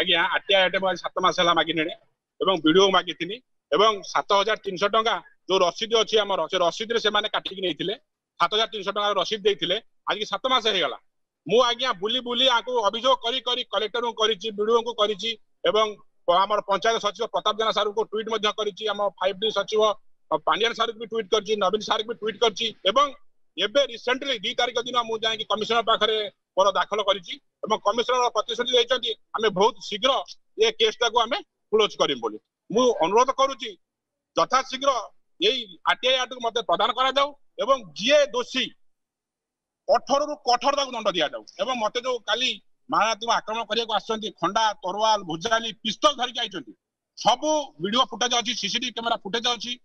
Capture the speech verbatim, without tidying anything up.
आज्ञा आटिया आइटम आज सात मस मागिने भिडियो मागिनी सात हजार तीन सौ टाँह जो रसीद अच्छी आम से रसीद से काटिक नहीं सात हजार तीन सौ टाँह रसीद देते आज सात मस होगा मु आज्ञा बुली बुली अभियोग कलेक्टर को कर पंचायत सचिव प्रताप जेना सार को ट्वीट फाइव डी सचिव पांडियान सार को भी ट्वीट कर नवीन सार को भी ट्वीट कर रिसेंटली दु तारिख दिन मुझे कमिशनर पाखे मोर दाखल करमिशनर प्रतिश्रुति आम बहुत शीघ्र ये केस टाक आम क्लोज करोध करुच्ची यथाशीघ्र यही आरटीआई एक्ट को मत प्रदान करा जी दोषी कठोर रु कठोर दंड दि जाऊ मत जो काली महानाती आक्रमण करने आसुच्च खंडा तरवाल भुजाली पिस्तल धरिक आई सब वीडियो फुटेज अच्छी सीसीटीवी कैमेरा फुटेज अच्छी